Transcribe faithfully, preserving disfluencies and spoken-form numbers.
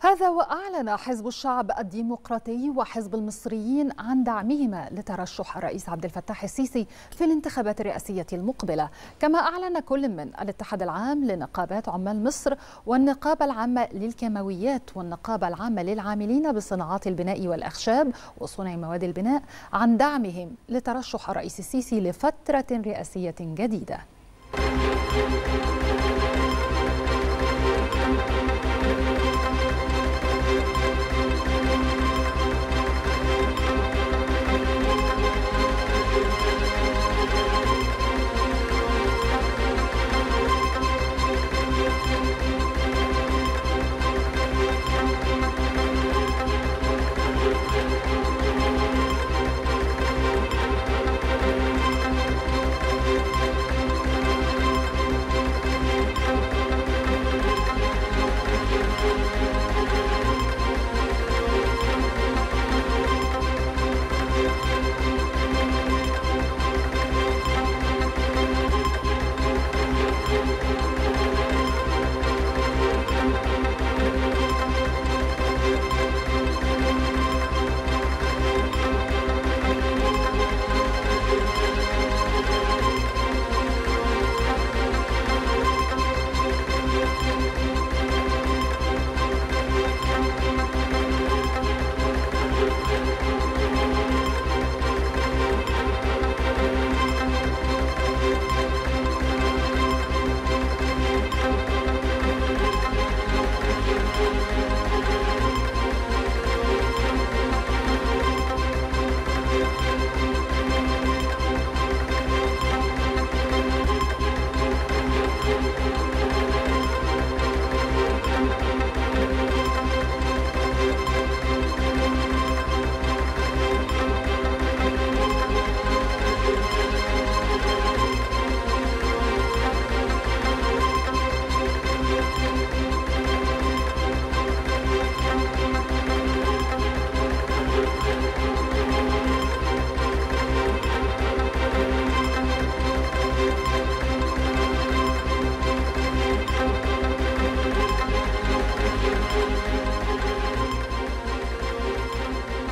هذا وأعلن حزب الشعب الديمقراطي وحزب المصريين عن دعمهما لترشح الرئيس عبد الفتاح السيسي في الانتخابات الرئاسية المقبلة، كما أعلن كل من الاتحاد العام لنقابات عمال مصر والنقابة العامة للكيماويات والنقابة العامة للعاملين بصناعات البناء والأخشاب وصنع مواد البناء عن دعمهم لترشح الرئيس السيسي لفترة رئاسية جديدة.